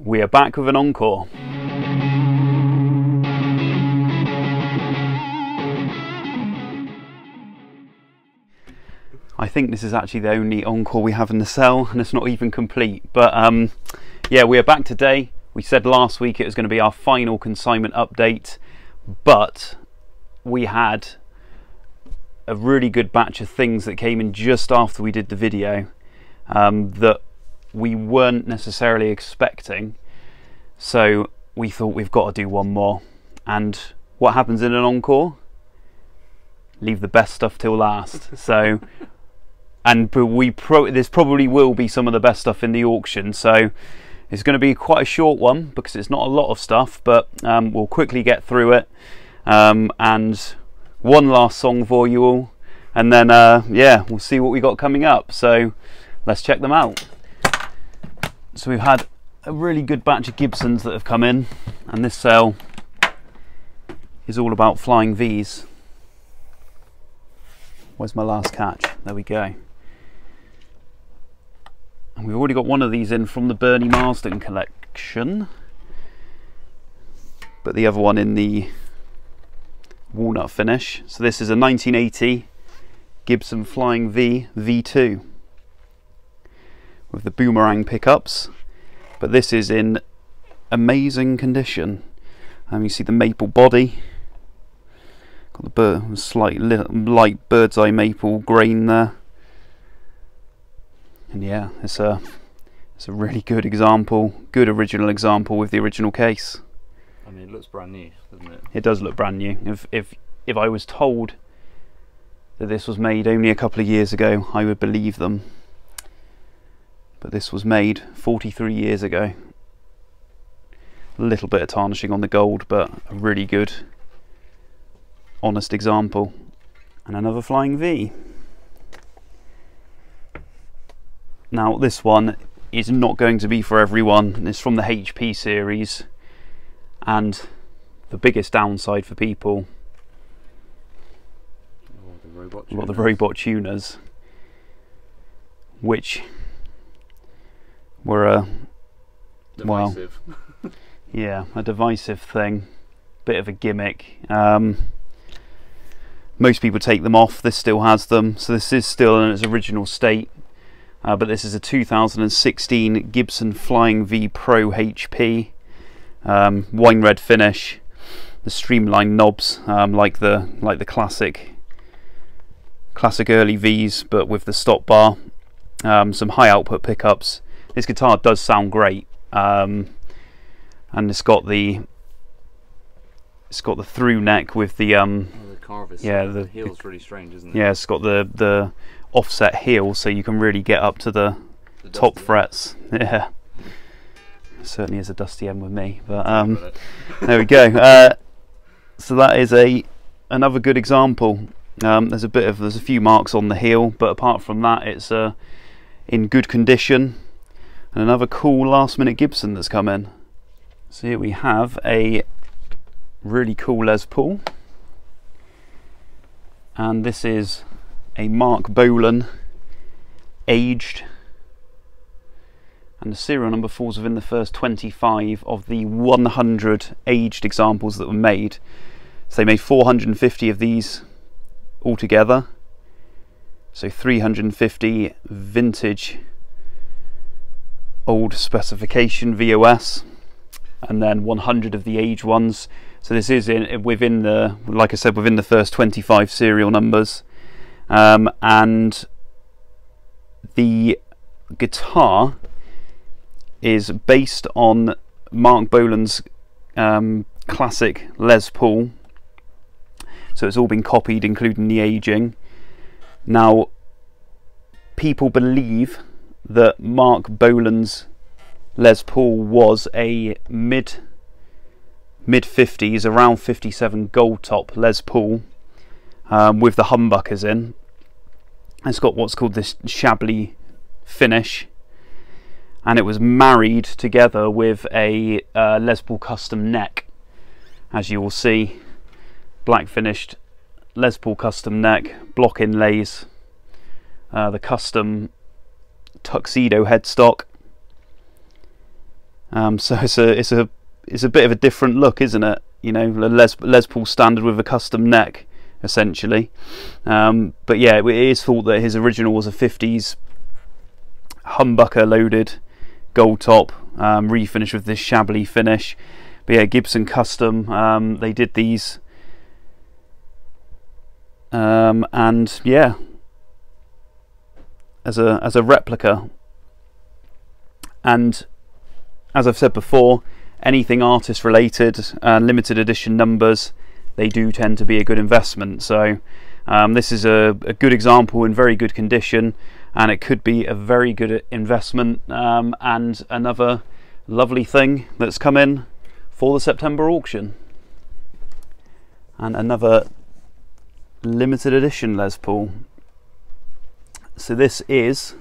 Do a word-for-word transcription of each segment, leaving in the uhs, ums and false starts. We are back with an encore. I think this is actually the only encore we have in the cell, and it's not even complete. But um, yeah, we are back today. We said last week it was going to be our final consignment update, but we had a really good batch of things that came in just after we did the video um, that we weren't necessarily expecting, so we thought we've got to do one more. And what happens in an encore? Leave the best stuff till last. So, and but we pro this probably will be some of the best stuff in the auction, so it's going to be quite a short one because it's not a lot of stuff, but um, we'll quickly get through it, um, and one last song for you all, and then uh, yeah, we'll see what we got coming up, so let's check them out. So we've had a really good batch of Gibsons that have come in, and this sale is all about Flying V's. Where's my last catch? There we go. And we've already got one of these in from the Bernie Marsden collection, but the other one in the walnut finish. So this is a nineteen eighty Gibson Flying V V two. With the boomerang pickups, but this is in amazing condition. Um, you see the maple body, got the bird, slight light bird's eye maple grain there, and yeah, it's a it's a really good example, good original example with the original case. I mean, it looks brand new, doesn't it? It does look brand new. If if if I was told that this was made only a couple of years ago, I would believe them. But this was made forty-three years ago. A little bit of tarnishing on the gold, but a really good, honest example. And another Flying V. Now this one is not going to be for everyone. It's from the H P series, and the biggest downside for people, oh, the robot tuners. Well, the robot tuners, which were a divisive. Well, yeah, a divisive thing, bit of a gimmick. Um, most people take them off. This still has them, so this is still in its original state. Uh, but this is a two thousand sixteen Gibson Flying V Pro H P, um, wine red finish, the streamlined knobs, um, like the like the classic classic early V's, but with the stop bar, um, some high output pickups. This guitar does sound great, um, and it's got the it's got the through neck with the um oh, the carve is, yeah, the, the heel's really strange, isn't it? Yeah, it's got the the offset heel, so you can really get up to the, the top dusty frets. Yeah, it certainly is a dusty end with me, but um, there we go. Uh, so that is a another good example. Um, there's a bit of there's a few marks on the heel, but apart from that, it's uh, in good condition. And another cool last minute Gibson that's come in. So here we have a really cool Les Paul, and this is a Marc Bolan aged, and the serial number falls within the first twenty-five of the one hundred aged examples that were made. So they made four hundred fifty of these altogether, so three hundred fifty vintage old specification V O S, and then one hundred of the aged ones. So this is in within the, like I said, within the first twenty-five serial numbers, um, and the guitar is based on Marc Bolan's um, classic Les Paul. So it's all been copied, including the aging. Now, people believe that Marc Bolan's Les Paul was a mid mid fifties, around fifty-seven gold top Les Paul, um, with the humbuckers in. It's got what's called this shabbly finish, and it was married together with a uh, Les Paul custom neck, as you will see. Black finished Les Paul custom neck, block inlays, uh, the custom tuxedo headstock, Um, so it's a it's a it's a bit of a different look, isn't it? You know, a Les Les Paul standard with a custom neck, essentially. Um, but yeah, it is thought that his original was a fifties humbucker loaded gold top, um, refinished with this shabbily finish. But yeah, Gibson custom. Um, they did these, um, and yeah, as a as a replica. And as I've said before, anything artist related, uh, limited edition numbers, they do tend to be a good investment. So um, this is a, a good example in very good condition, and it could be a very good investment. Um, and another lovely thing that's come in for the September auction, and another limited edition Les Paul. So this is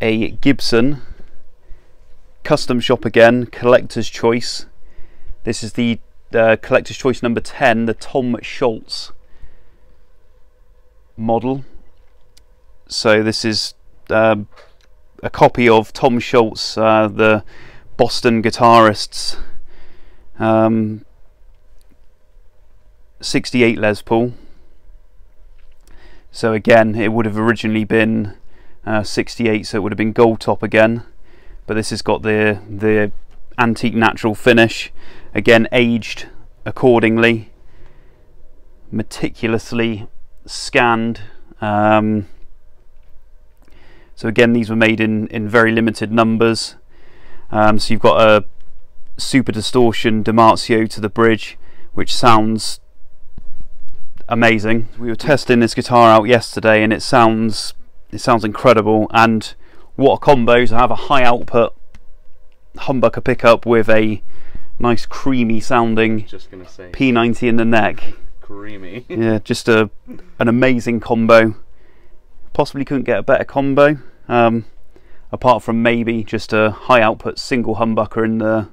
a Gibson custom shop again, collector's choice. This is the uh, collector's choice number ten, the Tom Scholz model. So this is um, a copy of Tom Scholz, uh, the Boston guitarist's um, sixty-eight Les Paul. So again, it would have originally been Uh, sixty-eight, so it would have been gold top again, but this has got the the antique natural finish, again aged accordingly, meticulously scanned. Um, so again, these were made in in very limited numbers. Um, so you've got a super distortion DiMarzio to the bridge, which sounds amazing. We were testing this guitar out yesterday, and it sounds It sounds incredible. And what a combo to have a high output humbucker pickup with a nice creamy sounding just gonna say P ninety in the neck. Creamy. Yeah, just a an amazing combo. Possibly couldn't get a better combo, um, apart from maybe just a high output single humbucker in the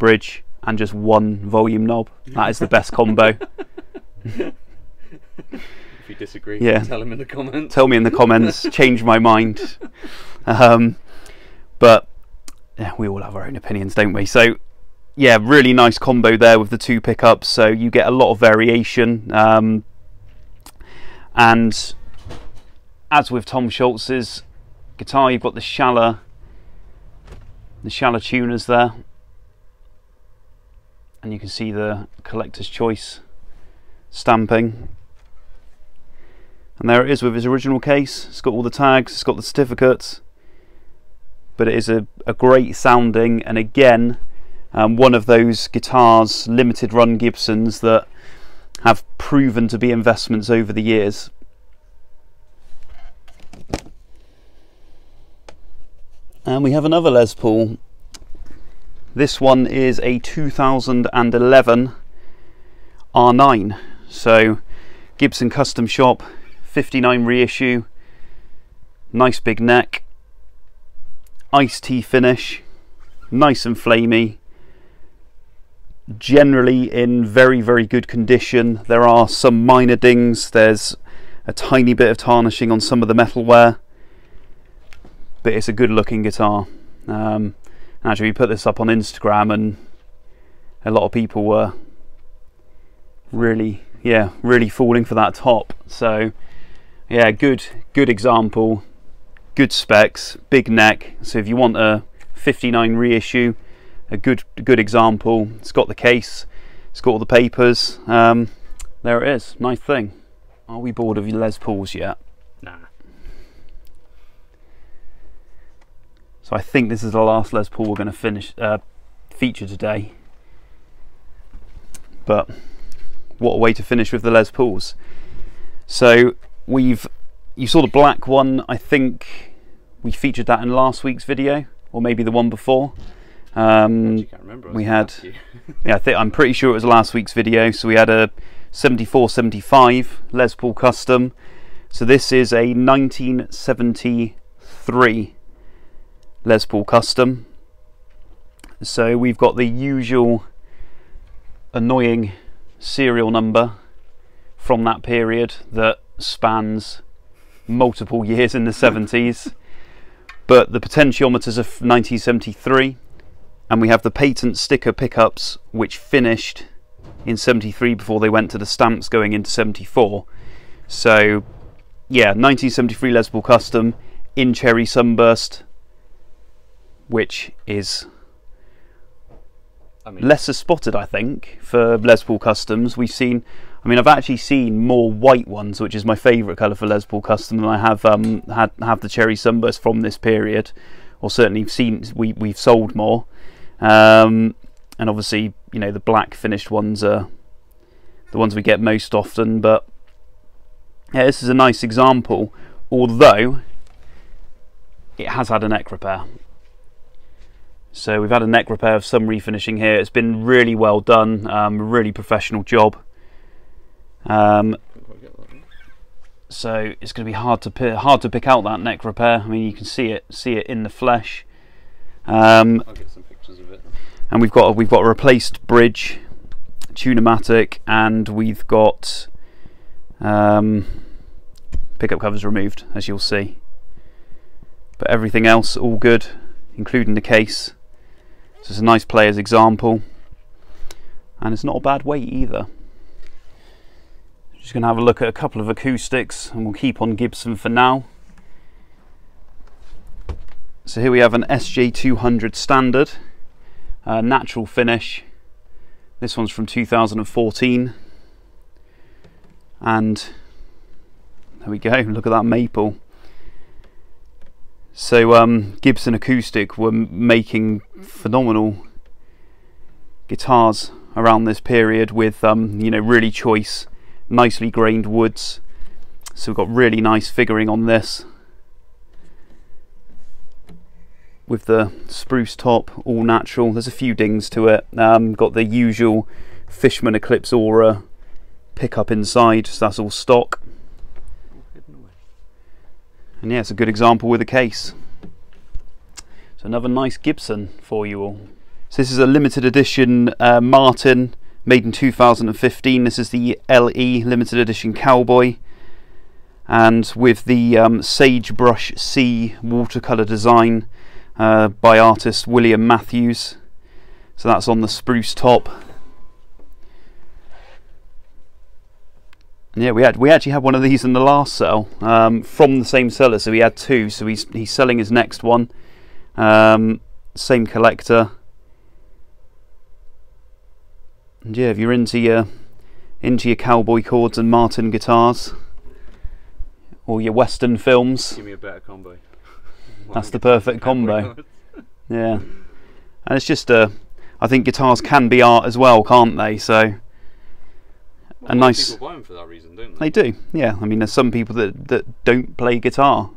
bridge and just one volume knob. That is the best combo. If you disagree, yeah, tell him in the comments. Tell me in the comments. Change my mind. Um, but yeah, we all have our own opinions, don't we? So yeah, really nice combo there with the two pickups. So you get a lot of variation. Um, and as with Tom Scholz's guitar, you've got the Schaller, the Schaller tuners there, and you can see the collector's choice stamping. And there it is with his original case. It's got all the tags, it's got the certificates, but it is a, a great sounding, and again, um, one of those guitars, limited run Gibsons, that have proven to be investments over the years. And we have another Les Paul. This one is a two thousand eleven R nine. So Gibson custom shop, fifty-nine reissue, nice big neck, iced tea finish, nice and flamey, generally in very very good condition. There are some minor dings, there's a tiny bit of tarnishing on some of the metalware, but it's a good looking guitar. Um, actually, we put this up on Instagram, and a lot of people were really, yeah, really falling for that top. So yeah, good good example, good specs, big neck. So if you want a fifty-nine reissue, a good good example. It's got the case, it's got all the papers. Um, there it is. Nice thing. Are we bored of Les Pauls yet? Nah. So I think this is the last Les Paul we're going to finish uh, feature today. But what a way to finish with the Les Pauls. So we've, you saw the black one, I think we featured that in last week's video, or maybe the one before. Um, I can't remember. We had, yeah, I think, I'm pretty sure it was last week's video. So we had a seventy-four seventy-five Les Paul custom. So this is a nineteen seventy-three Les Paul custom. So we've got the usual annoying serial number from that period that spans multiple years in the seventies, but the potentiometers of nineteen seventy-three, and we have the patent sticker pickups which finished in seventy-three before they went to the stamps going into seventy-four. So yeah, nineteen seventy-three Les Paul Custom in Cherry Sunburst, which is I mean, lesser spotted, I think, for Les Paul Customs. We've seen, I mean, I've actually seen more white ones, which is my favourite colour for Les Paul Custom, than I have um, had have the Cherry Sunburst from this period, or certainly seen we we've sold more. Um, and obviously, you know, the black finished ones are the ones we get most often. But yeah, this is a nice example, although it has had a neck repair. So we've had a neck repair of some refinishing here. It's been really well done, um, really professional job. Um, so it's going to be hard to hard to pick out that neck repair. I mean, you can see it see it in the flesh. Um, I'll get some pictures of it. And we've got we've got a replaced bridge, tunematic, and we've got um, pickup covers removed, as you'll see. But everything else all good, including the case. So it's a nice player's example, and it's not a bad weight either. Just going to have a look at a couple of acoustics, and we'll keep on Gibson for now. So here we have an S J two hundred standard, uh, natural finish. This one's from two thousand fourteen, and there we go. Look at that maple. So um, Gibson Acoustic were making phenomenal guitars around this period with um, you know, really choice, nicely grained woods. So we've got really nice figuring on this with the spruce top, all natural. There's a few dings to it. Um, got the usual Fishman Eclipse Aura pickup inside, so that's all stock. And yeah, it's a good example with a case. So another nice Gibson for you all. So this is a limited edition uh, Martin, made in two thousand fifteen. This is the L E limited edition Cowboy, and with the um, Sagebrush C watercolor design uh, by artist William Matthews. So that's on the spruce top. And yeah, we had we actually had one of these in the last sale um, from the same seller. So he had two. So he's he's selling his next one. Um, same collector. And yeah, if you're into your into your cowboy chords and Martin guitars, or your western films, give me a better combo. That's the perfect combo. Yeah, and it's just a, I think guitars can be art as well, can't they? So well, a nice. People buy them for that reason, don't they? They do. Yeah, I mean, there's some people that that don't play guitar.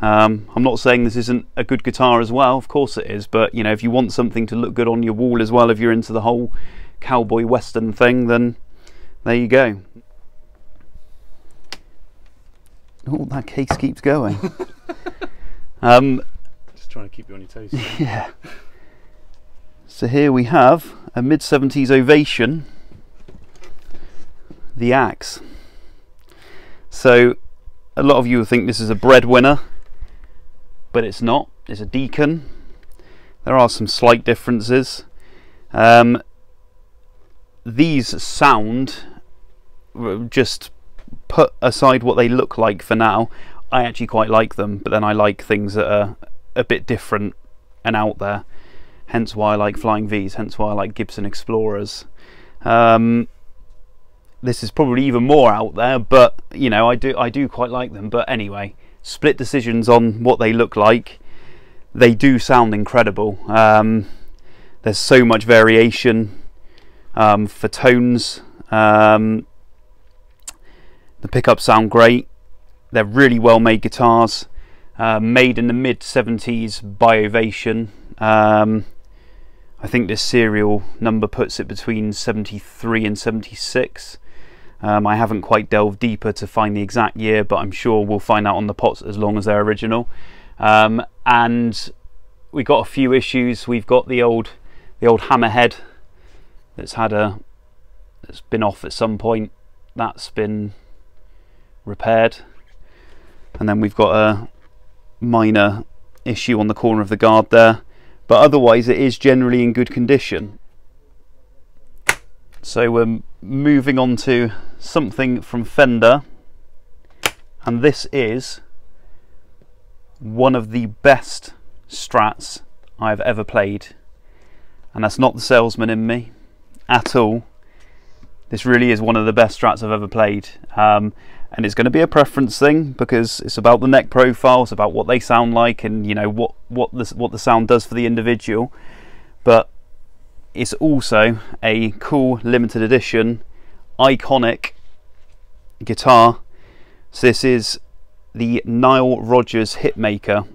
Um, I'm not saying this isn't a good guitar as well. Of course it is, but you know, if you want something to look good on your wall as well, if you're into the whole cowboy western thing, then there you go. Oh, that case keeps going. um, Just trying to keep you on your toes. Yeah. So here we have a mid seventies Ovation, the Axe. So a lot of you will think this is a breadwinner, but it's not. It's a Deacon. There are some slight differences. Um, These sound, just put aside what they look like for now, I actually quite like them, but then I like things that are a bit different and out there, hence why I like Flying V's, hence why I like Gibson Explorers. Um, this is probably even more out there, but you know, I do, I do quite like them. But anyway, split decisions on what they look like. They do sound incredible. Um, there's so much variation. Um, for tones, um, the pickups sound great. They're really well made guitars, uh, made in the mid seventies by Ovation. um, I think this serial number puts it between seventy-three and seventy-six. um, I haven't quite delved deeper to find the exact year, but I'm sure we'll find out on the pots as long as they're original. Um, and we got a few issues. We've got the old the old hammerhead that's had a, it's been off at some point. That's been repaired, and then we've got a minor issue on the corner of the guard there, but otherwise it is generally in good condition. So we're moving on to something from Fender, and this is one of the best Strats I've ever played, and that's not the salesman in me at all. This really is one of the best Strats I've ever played, um, and it's going to be a preference thing because it's about the neck profile, it's about what they sound like, and you know what what the what the sound does for the individual. But it's also a cool limited edition iconic guitar. So this is the Nile Rodgers Hitmaker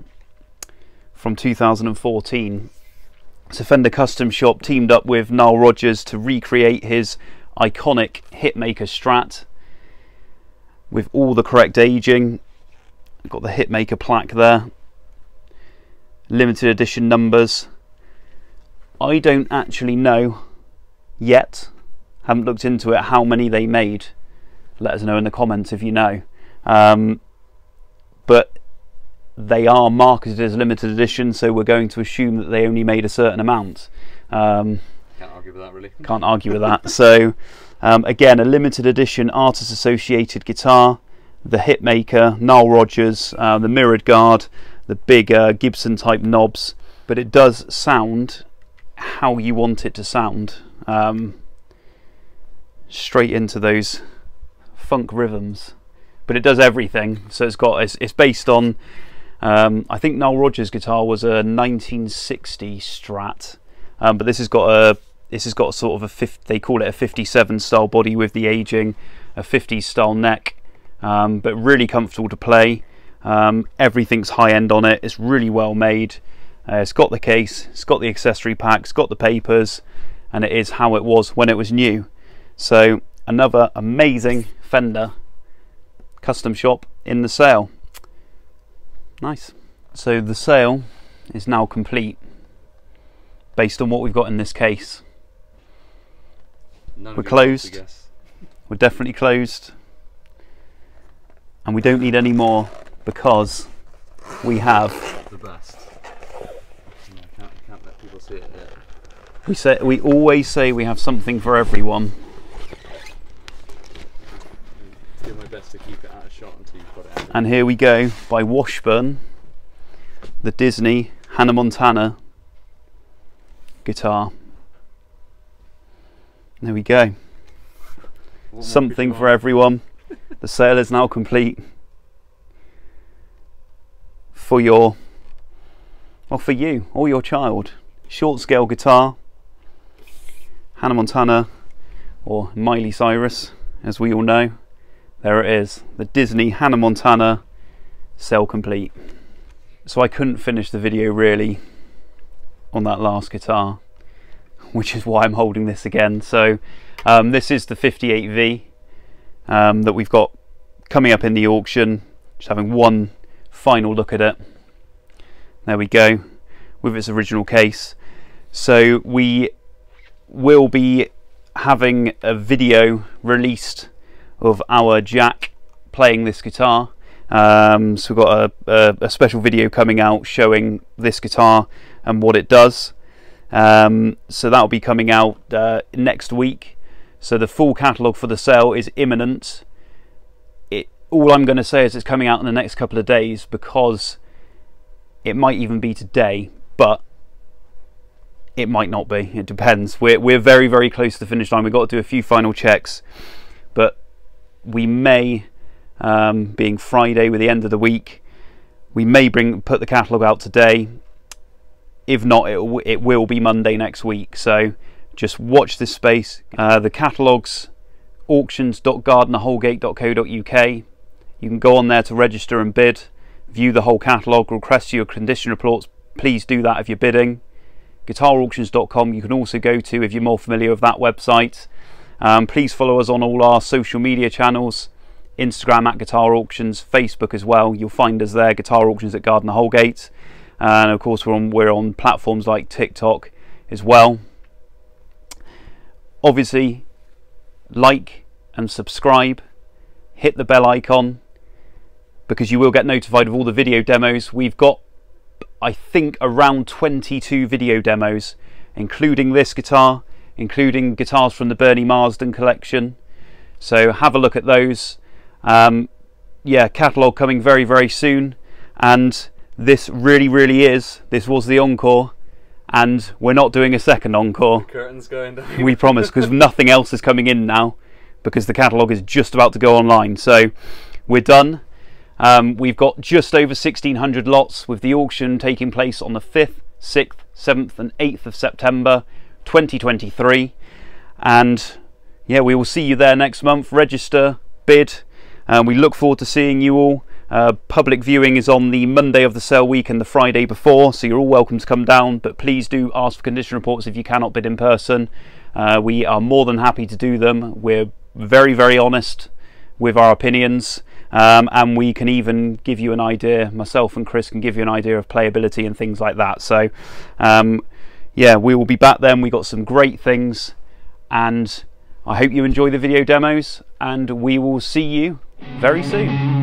from two thousand fourteen. So Fender Custom Shop teamed up with Nile Rodgers to recreate his iconic Hitmaker Strat with all the correct aging. We've got the Hitmaker plaque there, limited edition numbers. I don't actually know yet, haven't looked into it, how many they made. Let us know in the comments if you know. Um, but they are marketed as limited edition, so we're going to assume that they only made a certain amount. Um, can't argue with that, really. Can't argue with that. So um, again, a limited edition artist associated guitar, the Hitmaker, Nile Rodgers, uh, the mirrored guard, the big uh, Gibson type knobs, but it does sound how you want it to sound, um, straight into those funk rhythms. But it does everything. So it's got it's, it's based on um, I think Nile Rodgers' guitar was a nineteen sixty Strat, um, but this has got a this has got sort of a fifty, they call it a fifty-seven style body with the aging, a fifties style neck, um, but really comfortable to play. Um, everything's high end on it. It's really well made. Uh, it's got the case, it's got the accessory pack, it's got the papers, and it is how it was when it was new. So another amazing Fender Custom Shop in the sale. Nice. So the sale is now complete based on what we've got in this case. None We're closed. We're definitely closed. And we don't need any more because we have the best. We say we always say we have something for everyone. Do my best to keep it out of shot until you've got it out. And here we go, by Washburn, the Disney Hannah Montana guitar. There we go. One something for everyone. The sale is now complete for your, well, for you or your child. Short scale guitar, Hannah Montana, or Miley Cyrus, as we all know. There it is, the Disney Hannah Montana, sale complete. So I couldn't finish the video really on that last guitar, which is why I'm holding this again. So um, this is the fifty-eight V um, that we've got coming up in the auction. Just having one final look at it. There we go, with its original case. So we will be having a video released of our Jack playing this guitar. Um, so we've got a, a, a special video coming out showing this guitar and what it does. Um, so that'll be coming out uh, next week. So the full catalogue for the sale is imminent. It, all I'm going to say is it's coming out in the next couple of days, because it might even be today, but it might not be. It depends. We're, we're very, very close to the finish line. We've got to do a few final checks, but we may, um, being Friday with the end of the week, we may bring put the catalogue out today. If not, it, w it will be Monday next week. So just watch this space. Uh, the catalogues, auctions dot gardiner houlgate dot co dot uk. You can go on there to register and bid, view the whole catalogue, request your condition reports. Please do that if you're bidding. guitar auctions dot com you can also go to if you're more familiar with that website. Um, please follow us on all our social media channels, Instagram at Guitar Auctions, Facebook as well. You'll find us there, Guitar Auctions at Gardiner Houlgate. And of course we're on, we're on platforms like TikTok as well. Obviously, like and subscribe, hit the bell icon, because you will get notified of all the video demos. We've got I think, around twenty-two video demos, including this guitar, including guitars from the Bernie Marsden collection. So have a look at those. Um, yeah, catalogue coming very, very soon. And this really, really is, this was the encore. And we're not doing a second encore. The curtain's going down. We promise, because nothing else is coming in now, because the catalogue is just about to go online. So we're done. Um, we've got just over sixteen hundred lots, with the auction taking place on the fifth, sixth, seventh and eighth of September twenty twenty-three. And yeah, we will see you there next month. Register, bid, and we look forward to seeing you all. Uh, public viewing is on the Monday of the sale week and the Friday before, so you're all welcome to come down, but please do ask for condition reports if you cannot bid in person. Uh, we are more than happy to do them. We're very, very honest with our opinions, um, and we can even give you an idea, myself and Chris can give you an idea of playability and things like that. So um, yeah, we will be back then. We got some great things, and I hope you enjoy the video demos, and we will see you very soon.